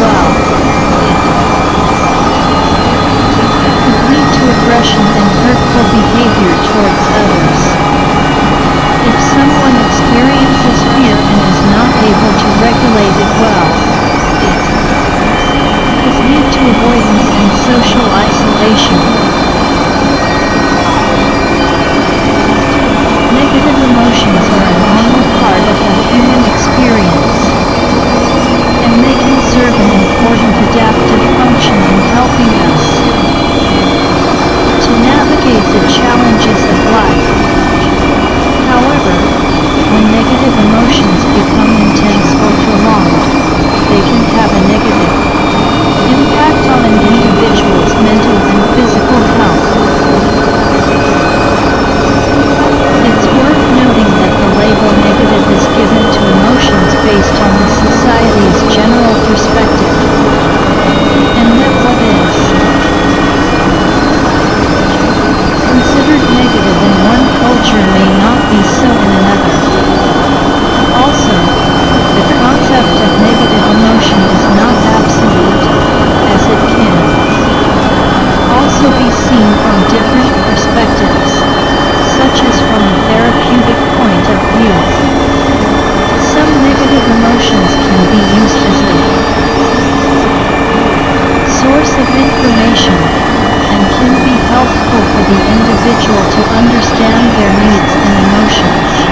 well. Could lead to aggression and hurtful behavior towards others. If someone experiences fear and is not able to regulate it well, it could lead to avoidance and social isolation. Negative emotions are a normal part of the human experience, and they can serve an important adaptive function in helping us to navigate the challenges of life. However, when negative emotions become intense or prolonged, they can have a negative impact on an individual's mental and physical health. It's worth noting that the label negative is given to emotions based on the society's general perspective, and that what is considered negative in one culture may not be so in another. Also, the concept of negative emotion is not absolute, as it can also be seen from different perspectives, such as from a therapeutic point of view. Some negative emotions can be used as a source of information, and can be helpful for the individual to understand their needs and emotions.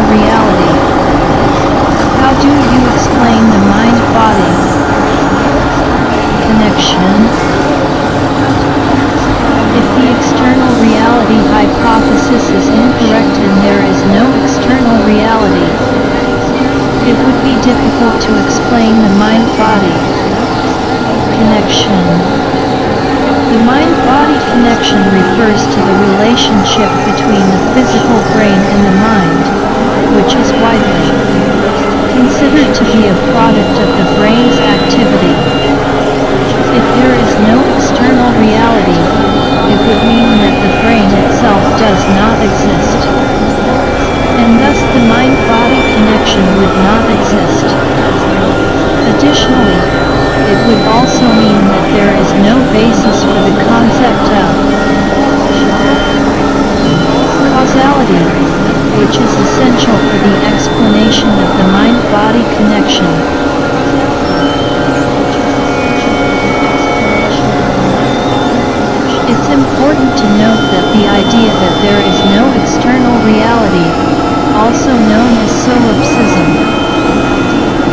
Reality. not exist. And thus the mind-body connection would not exist. Additionally, it would also mean that there is no basis for the concept of causality, which is essential for the explanation of the mind-body connection. It's important to note that the idea that there is no external reality, also known as solipsism,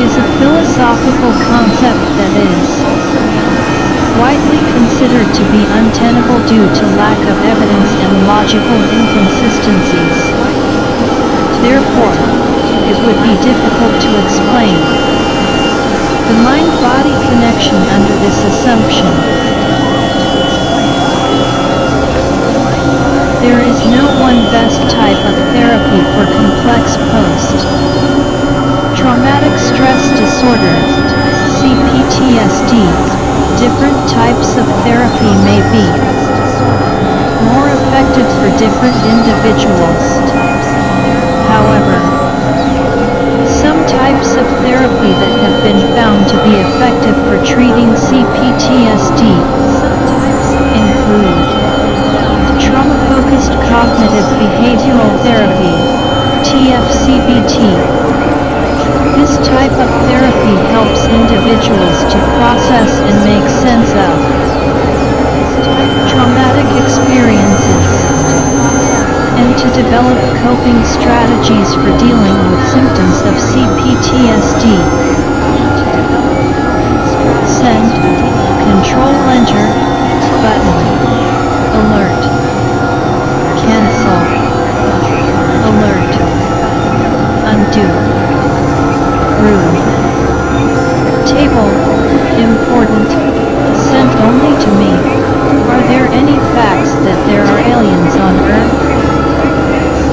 is a philosophical concept that is widely considered to be untenable due to lack of evidence and logical inconsistencies. Therefore, it would be difficult to explain the mind-body connection under this assumption. There is no one best type of therapy for complex post-traumatic stress disorder, CPTSD. Different types of therapy may be more effective for different individuals. However, some types of therapy that have been found to be effective for treating CPTSD include trauma-focused cognitive behavioral therapy, TFCBT. This type of therapy helps individuals to process and make sense of traumatic experiences and to develop coping strategies for dealing with symptoms of CPTSD. Send, Control-Enter, button, alert. Cancel. Alert. Undo. Room. Table. Important. Sent only to me. Are there any facts that there are aliens on Earth?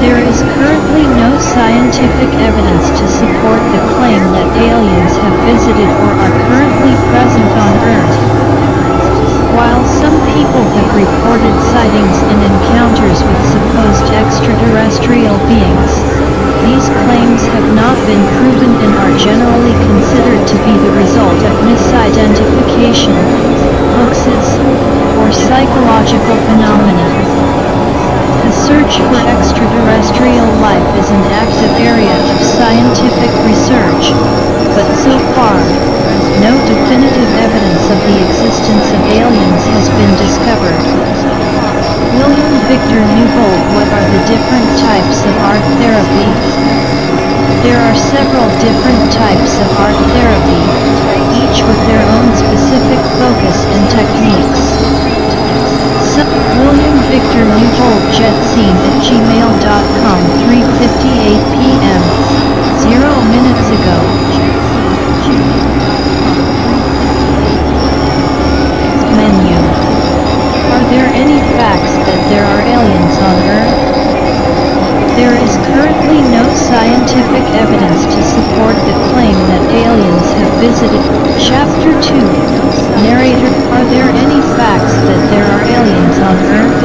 There is currently no scientific evidence to support the claim that aliens have visited or are currently present on Earth. While some people have reported sightings and encounters with supposed extraterrestrial beings, these claims have not been proven and are generally considered to be the result of misidentification, hoaxes, or psychological phenomena. The search for extraterrestrial life is an active area of scientific research, but so far, no definitive evidence of the existence of aliens has been discovered. William Victor Newbold. What are the different types of art therapy? There are several different types of art therapy, each with their own specific focus and techniques. William Victor Newbold jetscene@gmail.com 3:58 p.m. 0 minutes ago. Are there any facts that there are aliens on Earth? There is currently no scientific evidence to support the claim that aliens have visited. Chapter 2. Narrator. Are there any facts that there are aliens on Earth?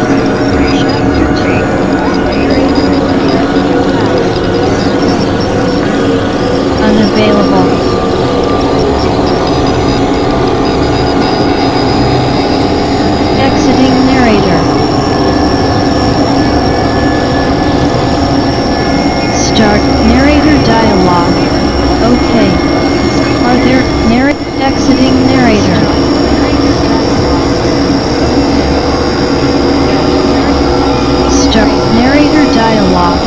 Unavailable. Start narrator dialogue. Okay. Are there exiting narrator? Start narrator dialogue.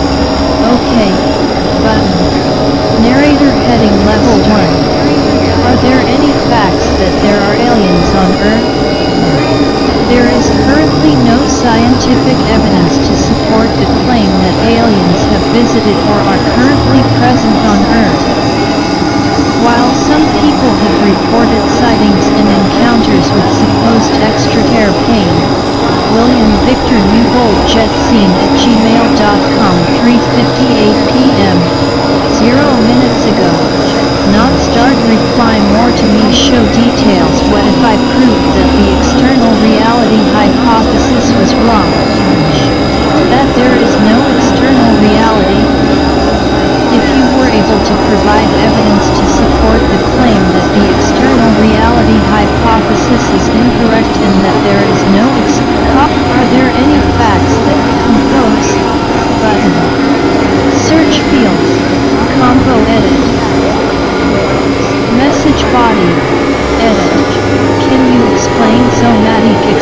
Okay. Button. Narrator heading level 1. Are there any facts that there are aliens on Earth? There is currently no scientific evidence to support the claim that aliens have visited or are currently present on Earth. While some people have reported sightings and encounters with supposed extraterrestrial pain, William Victor Newbold jetscene@gmail.com 3:58 p.m. 0 minutes ago. Not start reply more to me show details. What if I prove that the external reality hypothesis was wrong? That there is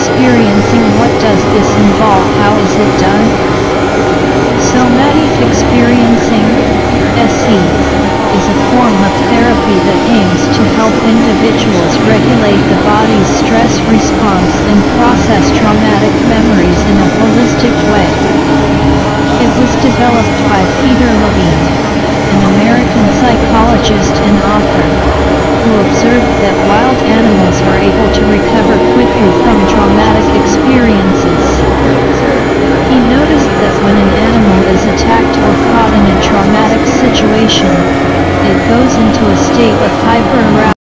experiencing. What does this involve? How is it done? Somatic experiencing, SE, is a form of therapy that aims to help individuals regulate the body's stress response and process traumatic memories in a holistic way. It was developed by Peter Levine, an American psychologist and author, who observed that wild animals are able to recover quickly from traumatic experiences. He noticed that when an animal is attacked or caught in a traumatic situation, it goes into a state of hyperarousal.